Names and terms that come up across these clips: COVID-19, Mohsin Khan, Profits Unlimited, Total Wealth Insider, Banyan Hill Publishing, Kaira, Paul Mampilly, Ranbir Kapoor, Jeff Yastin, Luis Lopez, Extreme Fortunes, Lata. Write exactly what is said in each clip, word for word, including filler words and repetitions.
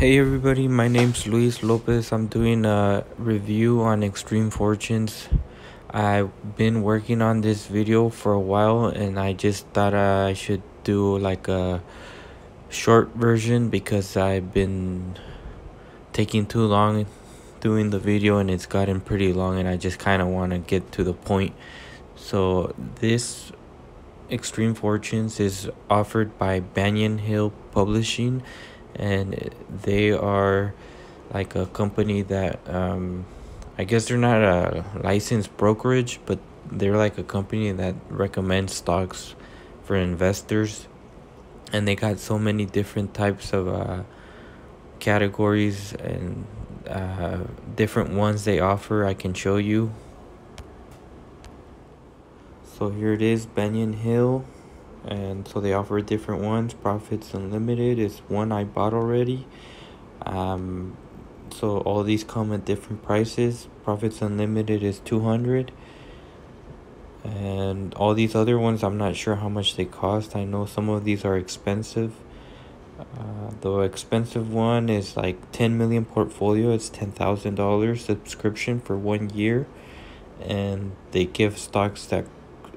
Hey everybody, my name's Luis Lopez. I'm doing a review on Extreme Fortunes. I've been working on this video for a while and I just thought I should do like a short version because I've been taking too long doing the video and it's gotten pretty long and I just kind of want to get to the point. So this Extreme Fortunes is offered by Banyan Hill Publishing, and they are like a company that um I guess they're not a licensed brokerage, but they're like a company that recommends stocks for investors, and they got so many different types of uh categories and uh different ones they offer. I can show you. So here it is, Banyan Hill. And so they offer different ones. Profits Unlimited is one I bought already. Um, so all these come at different prices. Profits Unlimited is two hundred. And all these other ones, I'm not sure how much they cost. I know some of these are expensive. Uh, the expensive one is like ten million portfolio. It's ten thousand dollars subscription for one year. And they give stocks that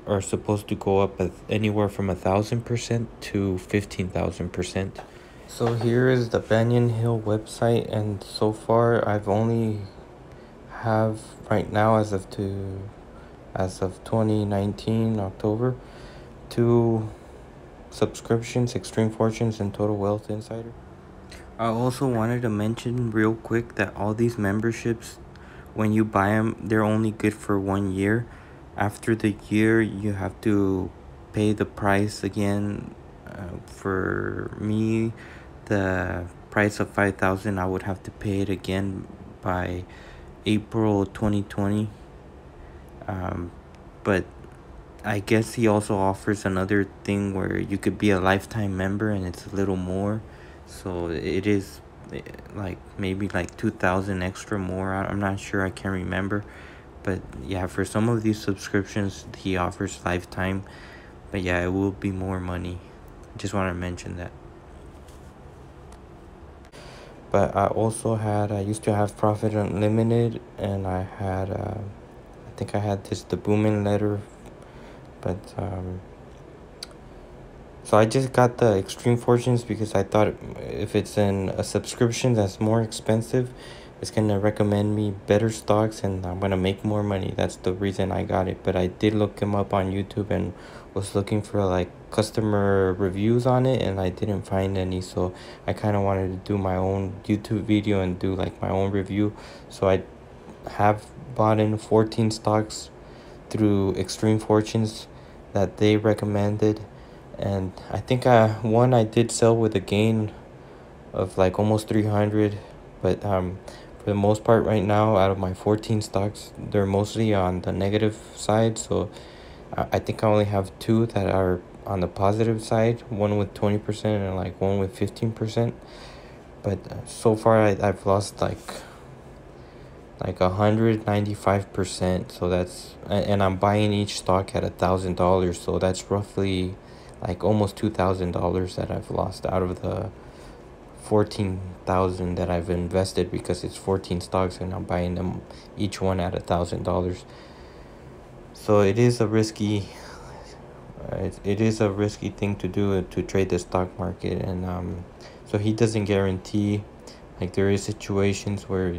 are supposed to go up at anywhere from a thousand percent to fifteen thousand percent. So here is the Banyan Hill website, and so far I've only have right now as of to as of twenty nineteen October two subscriptions, Extreme Fortunes and Total Wealth Insider. I also wanted to mention real quick that all these memberships, when you buy them, they're only good for one year. After the year, you have to pay the price again. Uh, for me, the price of five thousand dollars, I would have to pay it again by April twenty twenty. Um, but I guess he also offers another thing where you could be a lifetime member and it's a little more. So it is like maybe like two thousand dollars extra more. I'm not sure, I can't remember. But yeah, for some of these subscriptions, he offers lifetime. But yeah, it will be more money. Just want to mention that. But I also had, I used to have Profit Unlimited. And I had, uh, I think I had this, the Booming Letter. But, um, so I just got the Extreme Fortunes because I thought if it's in a subscription that's more expensive, it's going to recommend me better stocks and I'm going to make more money. That's the reason I got it. But I did look him up on YouTube and was looking for like customer reviews on it, and I didn't find any. So I kind of wanted to do my own YouTube video and do like my own review. So I have bought in fourteen stocks through Extreme Fortunes that they recommended. And I think I, one I did sell with a gain of like almost three hundred. But um. for the most part right now, out of my fourteen stocks, they're mostly on the negative side. So I think I only have two that are on the positive side, one with twenty percent and like one with fifteen percent. But so far I, I've lost like like one hundred ninety-five percent. So that's, and I'm buying each stock at a thousand dollars, so that's roughly like almost two thousand dollars that I've lost out of the fourteen thousand that I've invested, because it's fourteen stocks and I'm buying them each one at a thousand dollars. So it is a risky it, it is a risky thing to do, to trade the stock market. And um so he doesn't guarantee, like there is situations where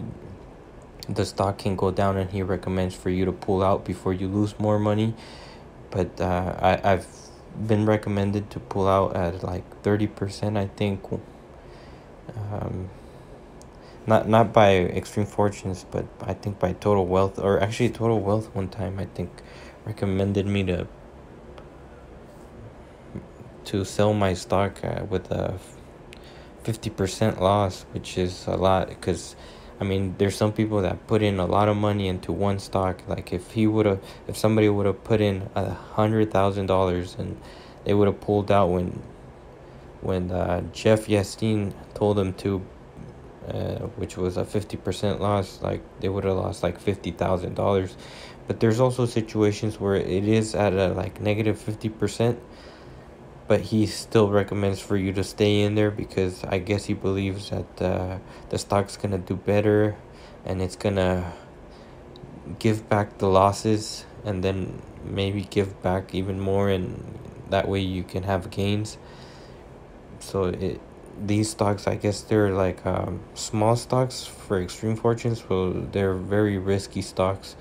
the stock can go down and he recommends for you to pull out before you lose more money. But uh, I, I've been recommended to pull out at like thirty percent, I think. Um, not not by Extreme Fortunes, but I think by Total Wealth, or actually Total Wealth one time I think recommended me to to sell my stock uh, with a fifty percent loss, which is a lot, because I mean there's some people that put in a lot of money into one stock. Like if he would have, if somebody would have put in a hundred thousand dollars and they would have pulled out when when uh, Jeff Yastin told them to, uh, which was a fifty percent loss, like they would have lost like fifty thousand dollars. But there's also situations where it is at a like negative fifty percent but he still recommends for you to stay in there because I guess he believes that uh, the stock's gonna do better and it's gonna give back the losses and then maybe give back even more, and that way you can have gains. So it these stocks, I guess they're like um, small stocks for Extreme Fortunes, so they're very risky stocks.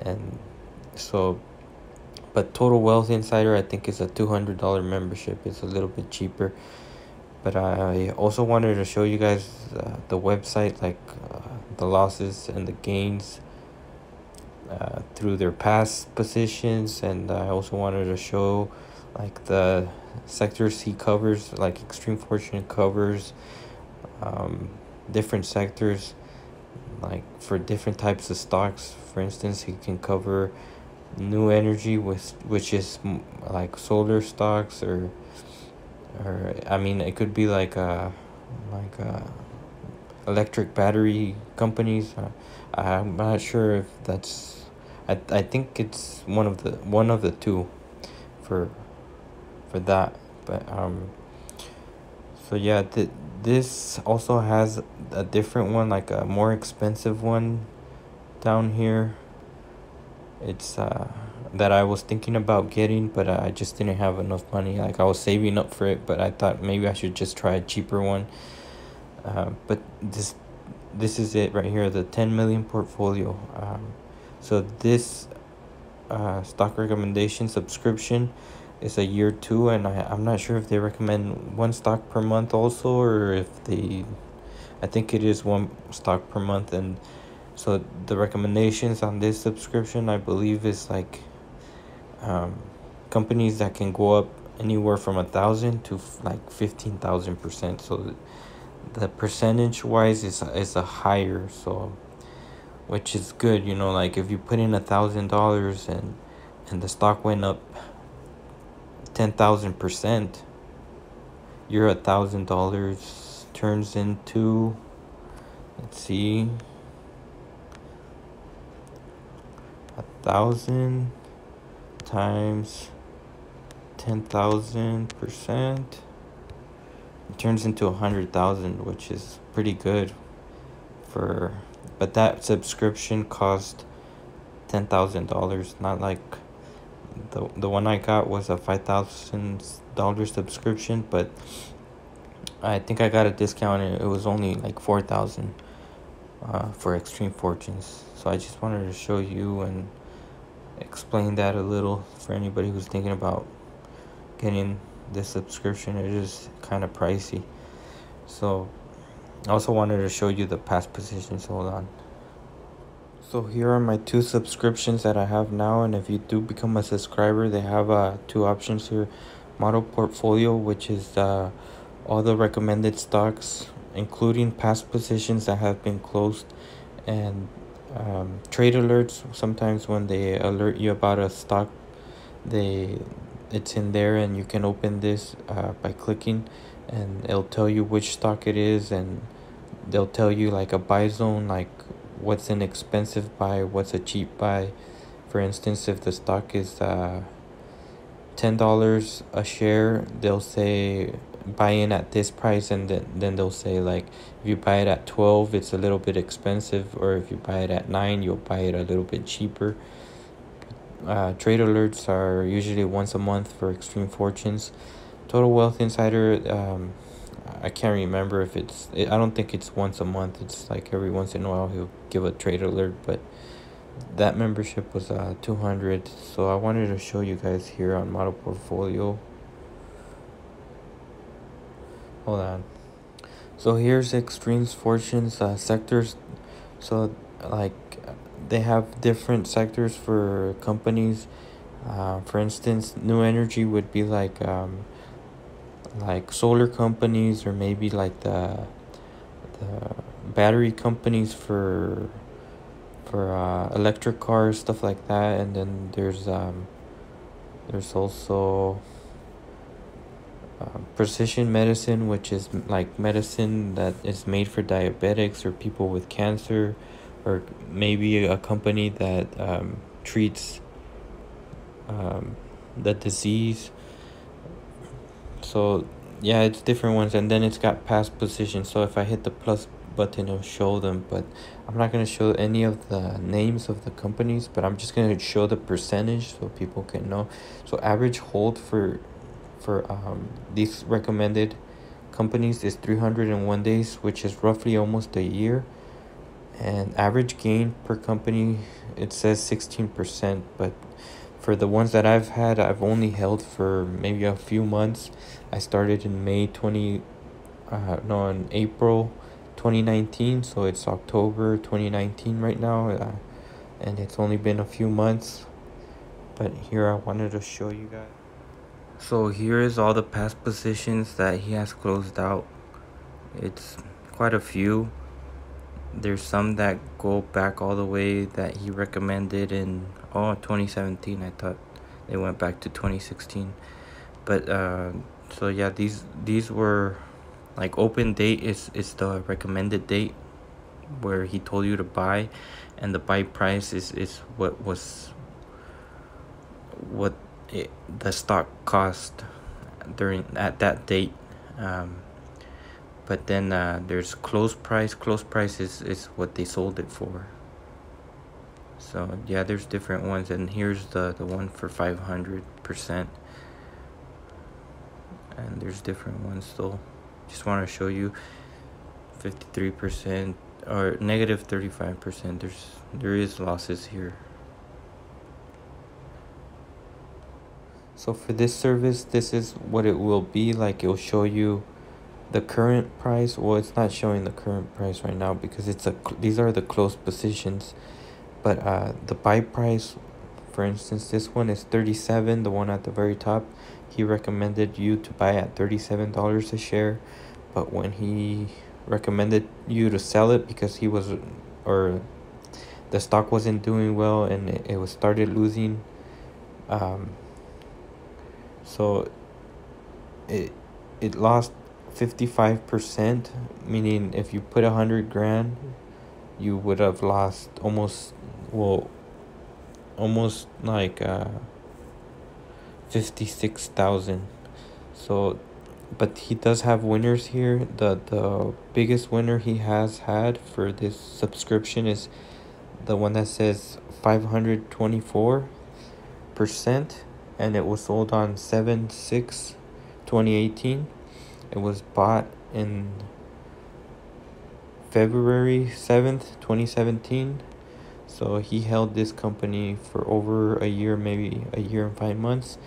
And so, but Total Wealth Insider, I think, is a two hundred dollar membership. It's a little bit cheaper. But I also wanted to show you guys uh, the website, like uh, the losses and the gains uh, through their past positions. And I also wanted to show like the sectors he covers, like Extreme Fortune covers um, different sectors, like for different types of stocks. For instance, he can cover new energy, with which is like solar stocks, or or I mean it could be like a like a electric battery companies. I'm not sure if that's, I, I think it's one of the one of the two for for that. But um so yeah, th this also has a different one, like a more expensive one down here. It's uh that I was thinking about getting, but I just didn't have enough money. Like I was saving up for it, but I thought maybe I should just try a cheaper one. Uh, but this this is it right here, the ten million portfolio. Um, so this uh stock recommendation subscription is a year two, and I I'm not sure if they recommend one stock per month also, or if they, I think it is one stock per month. And so the recommendations on this subscription, I believe, is like um, companies that can go up anywhere from a thousand to like fifteen thousand percent. So the percentage wise is is a higher, so which is good, you know. Like if you put in a thousand dollars and and the stock went up ten thousand percent, your a thousand dollars turns into, let's see, thousand times ten thousand percent turns into a hundred thousand, which is pretty good for, but that subscription cost ten thousand dollars, not like the the one I got was a five thousand dollar subscription, but I think I got a discount and it was only like four thousand uh for Extreme Fortunes. So I just wanted to show you and explain that a little for anybody who's thinking about getting this subscription. It is kind of pricey. So I also wanted to show you the past positions. Hold on. So here are my two subscriptions that I have now, and if you do become a subscriber, they have uh two options here. Model portfolio, which is uh all the recommended stocks including past positions that have been closed, and Um, trade alerts. Sometimes when they alert you about a stock, they it's in there, and you can open this uh, by clicking, and it'll tell you which stock it is, and they'll tell you like a buy zone, like what's an expensive buy, what's a cheap buy. For instance, if the stock is uh, ten dollars a share, they'll say buy in at this price, and then, then they'll say like if you buy it at twelve, it's a little bit expensive, or if you buy it at nine, you'll buy it a little bit cheaper. Uh, trade alerts are usually once a month for Extreme Fortunes. Total Wealth Insider, um, I can't remember if it's, I don't think it's once a month. It's like every once in a while he'll give a trade alert, but that membership was uh, two hundred. So I wanted to show you guys here on Model Portfolio. Hold on. So here's Extreme Fortunes uh, sectors. So like they have different sectors for companies. Uh, for instance, new energy would be like um, like solar companies, or maybe like the the battery companies for for uh, electric cars, stuff like that. And then there's um there's also Uh, precision medicine, which is like medicine that is made for diabetics or people with cancer, or maybe a company that um, treats um, the disease. So yeah, it's different ones, and then it's got past position. So if I hit the plus button, it'll show them, but I'm not going to show any of the names of the companies, but I'm just going to show the percentage so people can know. So average hold for for um these recommended companies is three hundred one days, which is roughly almost a year, and average gain per company, it says sixteen percent, but for the ones that I've had, I've only held for maybe a few months. I started in May twenty, uh, no, in April twenty nineteen, so it's October twenty nineteen right now, uh, and it's only been a few months, but here I wanted to show you guys. So here is all the past positions that he has closed out. It's quite a few. There's some that go back all the way that he recommended in oh twenty seventeen. I thought they went back to twenty sixteen, but uh so yeah, these these were like open date is is the recommended date where he told you to buy, and the buy price is is what was what it, the stock cost during at that date. Um but then uh there's close price. Close price is, is what they sold it for. So yeah, there's different ones, and here's the the one for five hundred percent, and there's different ones still. Just want to show you fifty-three percent or negative thirty-five percent. There's there is losses here. So for this service, this is what it will be like. It'll show you the current price. Well, it's not showing the current price right now because it's a these are the closed positions, but uh the buy price, for instance, this one is thirty-seven, the one at the very top. He recommended you to buy at thirty-seven dollars a share, but when he recommended you to sell it because he was or the stock wasn't doing well and it, it was started losing, um so it it lost fifty-five percent, meaning if you put a hundred grand, you would have lost almost well almost like uh fifty-six thousand. So but he does have winners here. The the biggest winner he has had for this subscription is the one that says five hundred twenty-four percent, and it was sold on seven six twenty eighteen. It was bought in February seventh twenty seventeen. So he held this company for over a year, maybe a year and five months.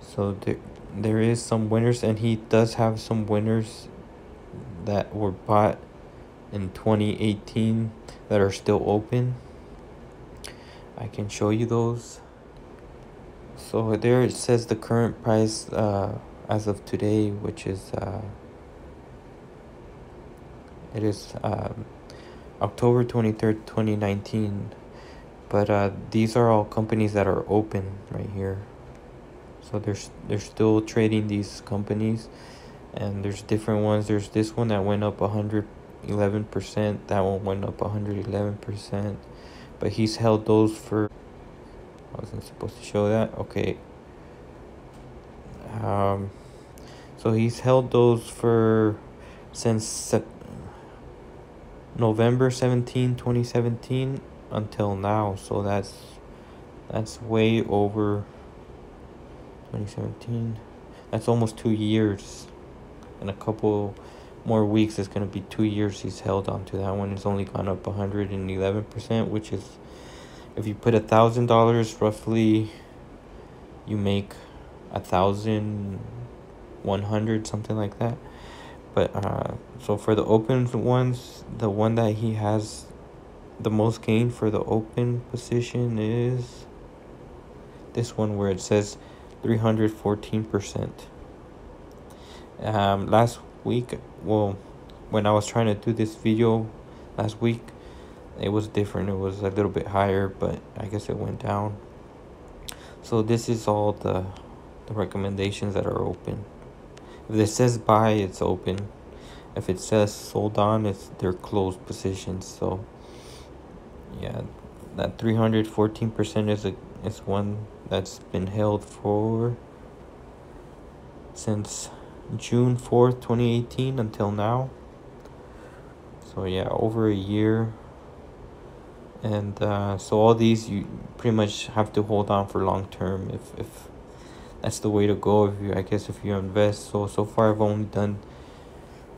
So there, there is some winners, and he does have some winners that were bought in twenty eighteen that are still open. I can show you those. So there it says the current price uh as of today, which is uh it is um October twenty-third twenty nineteen, but uh these are all companies that are open right here. So there's they're still trading these companies, and there's different ones. There's this one that went up one hundred eleven percent, that one went up one hundred eleven percent, but he's held those for I wasn't supposed to show that okay um so he's held those for since November seventeenth twenty seventeen until now. So that's that's way over twenty seventeen. That's almost two years. In a couple more weeks it's going to be two years he's held on to that one. It's only gone up one hundred eleven percent, which is, if you put a thousand dollars roughly, you make a thousand one hundred, something like that. But uh so for the open ones, the one that he has the most gain for the open position is this one where it says three hundred fourteen percent. Um last week, well, when I was trying to do this video last week, it was different. It was a little bit higher, but I guess it went down. So this is all the the recommendations that are open. If it says buy, it's open. If it says sold on, it's they're closed positions. So yeah, that three hundred fourteen percent is a is one that's been held for since June fourth, twenty eighteen until now. So yeah, over a year. And uh, so all these you pretty much have to hold on for long term if, if that's the way to go. If you, I guess if you invest. So, so far I've only done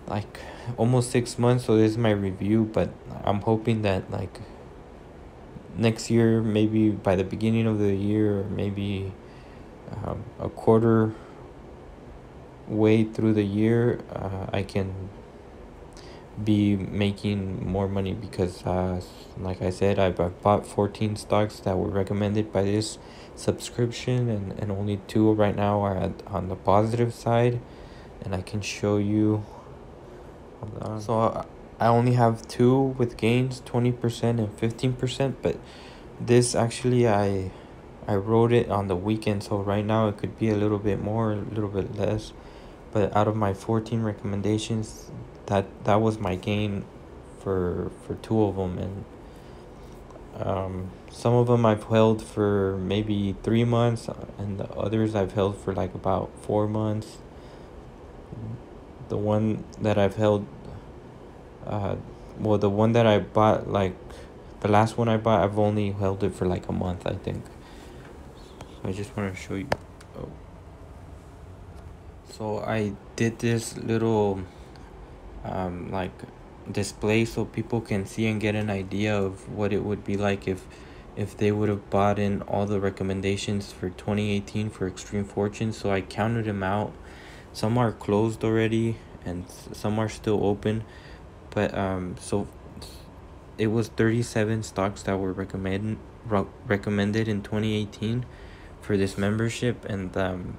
like almost six months. So this is my review, but I'm hoping that like next year, maybe by the beginning of the year, maybe um, a quarter way through the year, uh, I can be making more money because uh, like I said, I bought fourteen stocks that were recommended by this subscription, and, and only two right now are at, on the positive side, and I can show you. Hold on. So I, I only have two with gains, twenty percent and fifteen percent, but this actually I I wrote it on the weekend, so right now it could be a little bit more, a little bit less, but out of my fourteen recommendations, that that was my gain for for two of them. And um some of them I've held for maybe three months, and the others I've held for like about four months. The one that I've held, uh well the one that I bought, like the last one I bought, I've only held it for like a month, I think. So I just want to show you. Oh, so I did this little um like display so people can see and get an idea of what it would be like if if they would have bought in all the recommendations for twenty eighteen for Extreme Fortunes. So I counted them out. Some are closed already and some are still open, but um so it was thirty-seven stocks that were recommended recommended in twenty eighteen for this membership. And um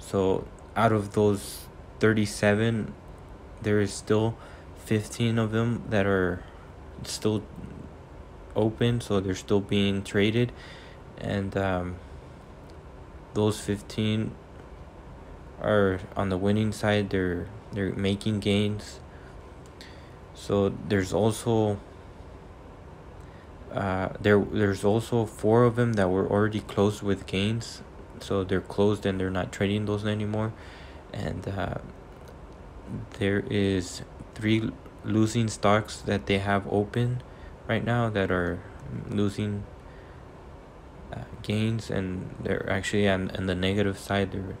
so out of those thirty-seven, there is still fifteen of them that are still open, so they're still being traded. And um, those fifteen are on the winning side. They're they're making gains. So there's also uh there there's also four of them that were already closed with gains, so they're closed and they're not trading those anymore. And uh, there is three losing stocks that they have open right now that are losing uh, gains, and they're actually on, on the negative side. They're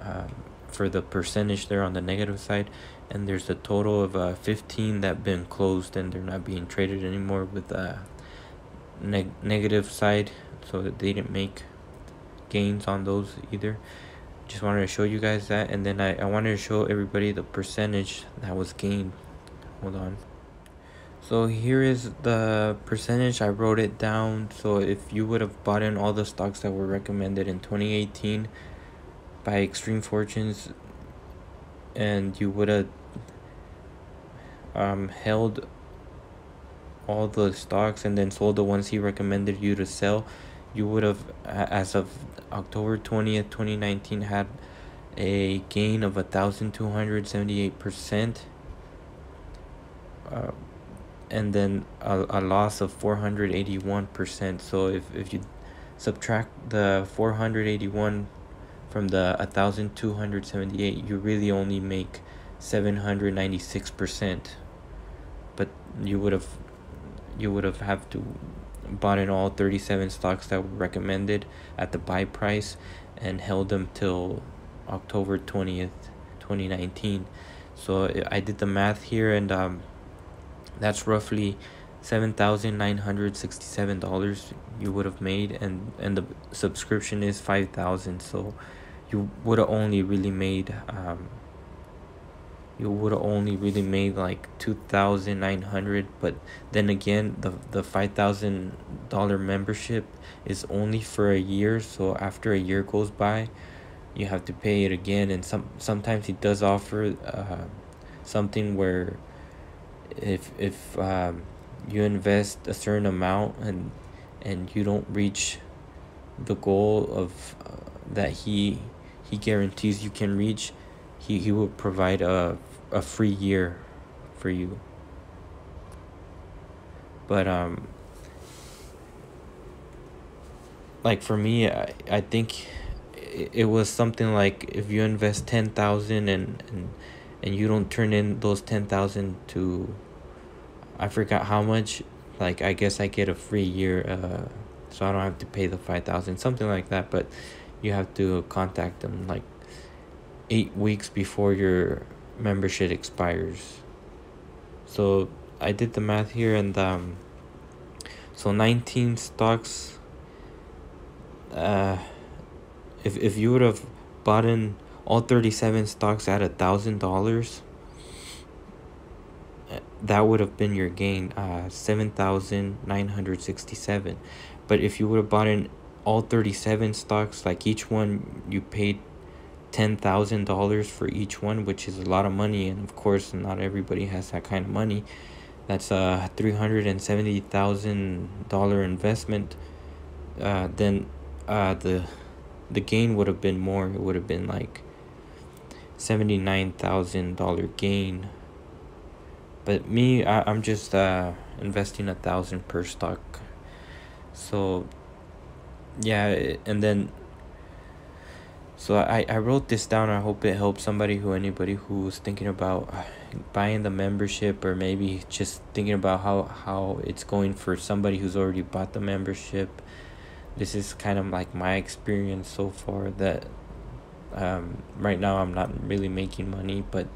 uh, for the percentage, they're on the negative side. And there's a total of uh, fifteen that been closed and they're not being traded anymore with uh, neg negative side, so that they didn't make gains on those either. Just wanted to show you guys that. And then I, I wanted to show everybody the percentage that was gained. Hold on. So here is the percentage. I wrote it down. So if you would have bought in all the stocks that were recommended in twenty eighteen by Extreme Fortunes, and you would have um, held all the stocks and then sold the ones he recommended you to sell, you would have, as of October twentieth, twenty nineteen, had a gain of one thousand two hundred seventy-eight percent, uh, and then a, a loss of four hundred eighty-one percent. So if, if you subtract the four hundred eighty-one from the one thousand two hundred seventy-eight, you really only make seven hundred ninety-six percent. But you would have, you would have have to bought in all thirty-seven stocks that were recommended at the buy price and held them till October twentieth, twenty nineteen. So I did the math here, and um, that's roughly seven thousand nine hundred sixty-seven dollars you would have made, and, and the subscription is five thousand dollars. So you would have only really made, um, you would have only really made like two thousand nine hundred dollars. But then again, the, the five thousand dollar membership is only for a year. So after a year goes by, you have to pay it again. And some sometimes he does offer uh, something where if, if um, you invest a certain amount and, and you don't reach the goal of uh, that he, he guarantees you can reach, He, he will provide a, a free year for you. But um, like for me, I, I think it, it was something like if you invest ten thousand and and and you don't turn in those ten thousand to, I forgot how much, like I guess I get a free year, uh so I don't have to pay the five thousand, something like that. But you have to contact them like eight weeks before your membership expires. So I did the math here, and um so nineteen stocks, uh if if you would have bought in all thirty-seven stocks at a thousand dollars, that would have been your gain, uh seven thousand nine hundred sixty-seven. But if you would have bought in all thirty-seven stocks, like each one you paid ten thousand dollars for each one, which is a lot of money, and of course not everybody has that kind of money. That's a three hundred seventy thousand dollars investment. Uh, then uh, the the gain would have been more. It would have been like seventy-nine thousand dollars gain. But me, I, I'm just uh, investing a thousand per stock. So yeah, and then so I, I wrote this down. I hope it helps somebody who anybody who's thinking about buying the membership, or maybe just thinking about how, how it's going for somebody who's already bought the membership. This is kind of like my experience so far, that um, right now I'm not really making money, but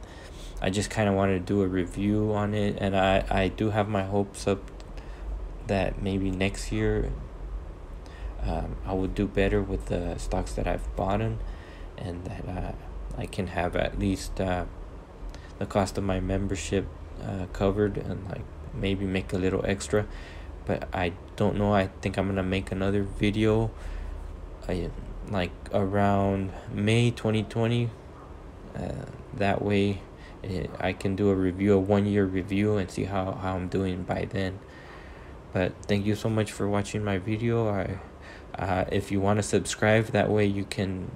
I just kind of wanted to do a review on it. And I, I do have my hopes up that maybe next year um, I would do better with the stocks that I've bought in, and that uh, I can have at least uh, the cost of my membership uh, covered, and like maybe make a little extra. But I don't know. I think I'm gonna make another video I, like around May twenty twenty, uh, that way it, I can do a review, a one year review, and see how, how I'm doing by then. But thank you so much for watching my video. I Uh, if you want to subscribe, that way you can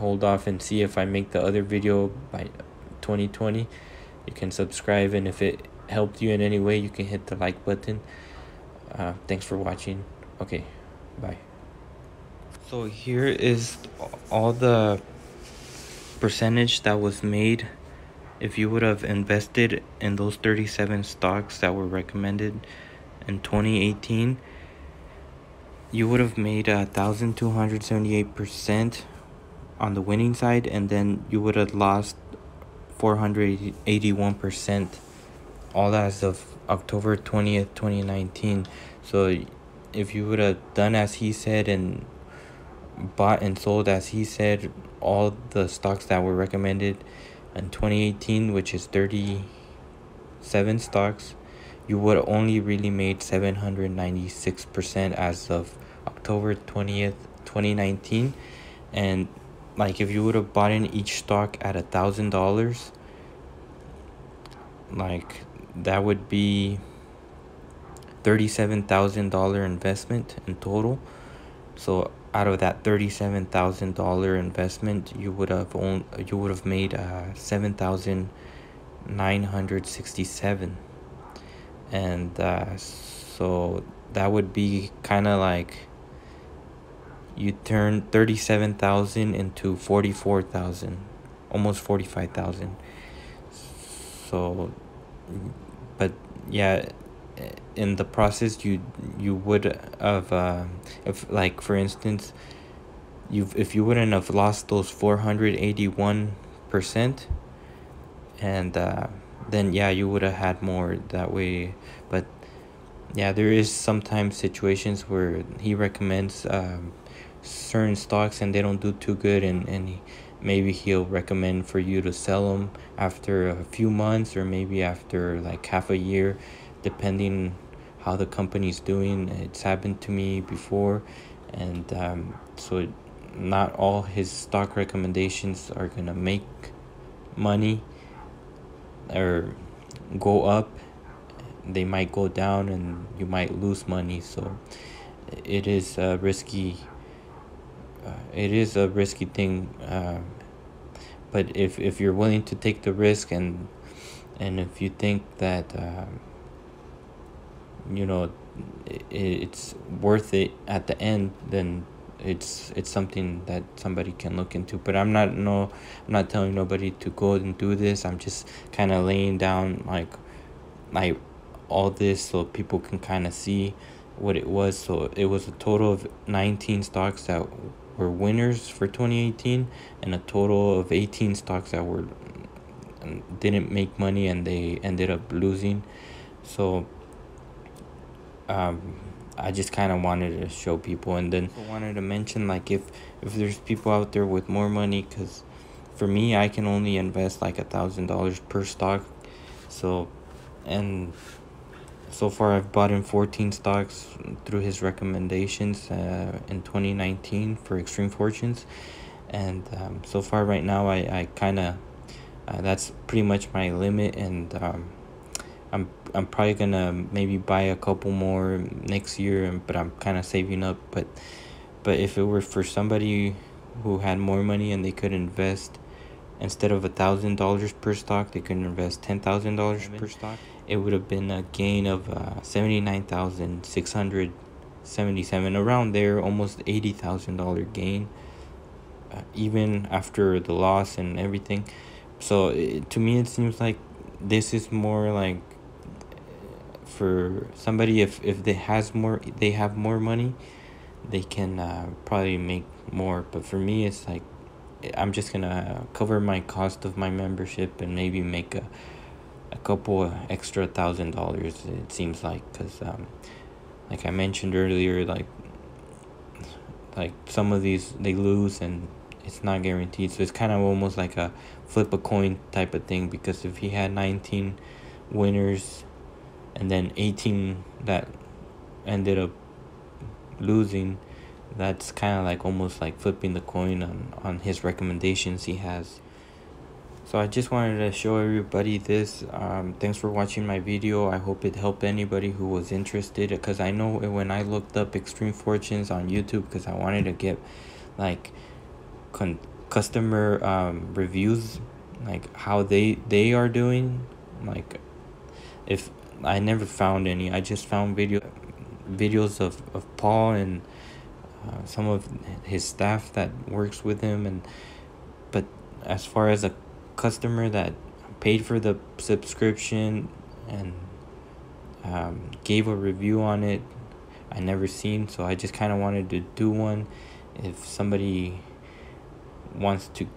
hold off and see if I make the other video by twenty twenty. You can subscribe, and if it helped you in any way, you can hit the like button. Uh, thanks for watching. Okay, bye. So here is all the percentage that was made if you would have invested in those thirty-seven stocks that were recommended in twenty eighteen. You would have made a thousand two hundred seventy eight percent on the winning side, and then you would have lost four hundred eighty one percent, all as of October twentieth, twenty nineteen. So, if you would have done as he said and bought and sold as he said all the stocks that were recommended in twenty eighteen, which is thirty seven stocks, you would only really made seven hundred ninety-six percent as of October twentieth, twenty nineteen. And like if you would have bought in each stock at a thousand dollars, like that would be thirty-seven thousand dollars investment in total. So out of that thirty-seven thousand dollars investment, you would have only, you would have made uh, seven thousand nine hundred sixty-seven. And uh, so that would be kind of like you turn thirty-seven thousand into forty-four thousand, almost forty-five thousand. So, but yeah, in the process you you would have uh, if like for instance you've if you wouldn't have lost those four hundred eighty-one percent, and uh then yeah, you would have had more that way. But yeah, there is sometimes situations where he recommends um, certain stocks and they don't do too good, and, and he, maybe he'll recommend for you to sell them after a few months, or maybe after like half a year, depending how the company's doing. It's happened to me before, and um, so not all his stock recommendations are gonna make money or go up. They might go down, and you might lose money. So it is a risky uh, it is a risky thing, uh, but if if you're willing to take the risk, and and if you think that uh, you know it, it's worth it at the end, then it's it's something that somebody can look into. But I'm not no I'm not telling nobody to go and do this. I'm just kind of laying down like like all this so people can kind of see what it was. So it was a total of nineteen stocks that were winners for twenty eighteen and a total of eighteen stocks that were didn't make money and they ended up losing. So um I just kind of wanted to show people. And then I wanted to mention, like, if if there's people out there with more money, because for me, I can only invest like a thousand dollars per stock. So and so far I've bought in fourteen stocks through his recommendations uh, in twenty nineteen for Extreme Fortunes. And um, so far right now, I, I kind of uh, that's pretty much my limit. And um, I'm I'm probably gonna maybe buy a couple more next year, but I'm kind of saving up. But but if it were for somebody who had more money and they could invest, instead of a thousand dollars per stock, they could invest ten thousand dollars per stock. It would have been a gain of uh, seventy nine thousand six hundred seventy seven, around there, almost eighty thousand dollar gain, uh, even after the loss and everything. So it, to me, it seems like this is more like for somebody, if if they has more they have more money, they can uh, probably make more. But for me, it's like I'm just gonna cover my cost of my membership and maybe make a a couple of extra thousand dollars, it seems like, because um like I mentioned earlier, like like some of these they lose and it's not guaranteed. So it's kind of almost like a flip a coin type of thing, because if he had nineteen winners and then eighteen that ended up losing, that's kind of like almost like flipping the coin on, on his recommendations he has. So I just wanted to show everybody this. Um, thanks for watching my video. I hope it helped anybody who was interested, because I know when I looked up Extreme Fortunes on YouTube, because I wanted to get like con customer um, reviews, like how they, they are doing, like if I never found any. I just found video videos of, of Paul and uh, some of his staff that works with him. And but as far as a customer that paid for the subscription and um, gave a review on it, I never seen. So I just kind of wanted to do one. If somebody wants to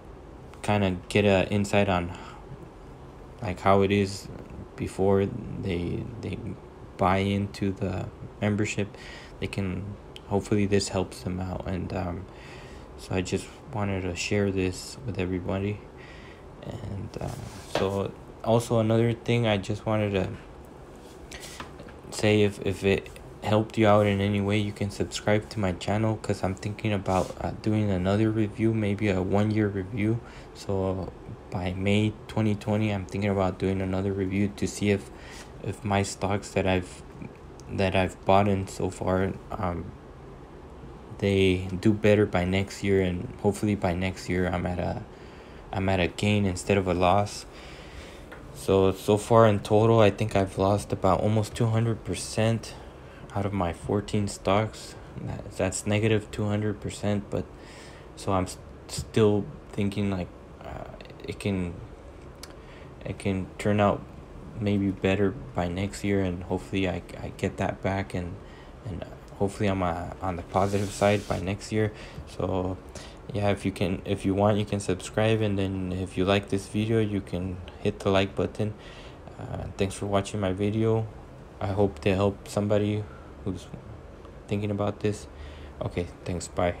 kind of get an insight on like how it is before they they buy into the membership, they can, hopefully this helps them out. And um so I just wanted to share this with everybody. And uh, so also another thing I just wanted to say, if if it helped you out in any way, you can subscribe to my channel, because I'm thinking about uh, doing another review, maybe a one-year review. So by May twenty twenty, I'm thinking about doing another review to see if if my stocks that I've that I've bought in so far, um they do better by next year. And hopefully by next year I'm at a I'm at a gain instead of a loss. So so far in total, I think I've lost about almost two hundred percent out of my fourteen stocks. That's negative two hundred percent. But so I'm st still thinking like uh, it can it can turn out maybe better by next year, and hopefully I, I get that back, and and hopefully I'm uh, on the positive side by next year. So yeah, if you can if you want, you can subscribe. And then if you like this video, you can hit the like button. Uh, thanks for watching my video. I hope they help somebody who's thinking about this. Okay, thanks, bye.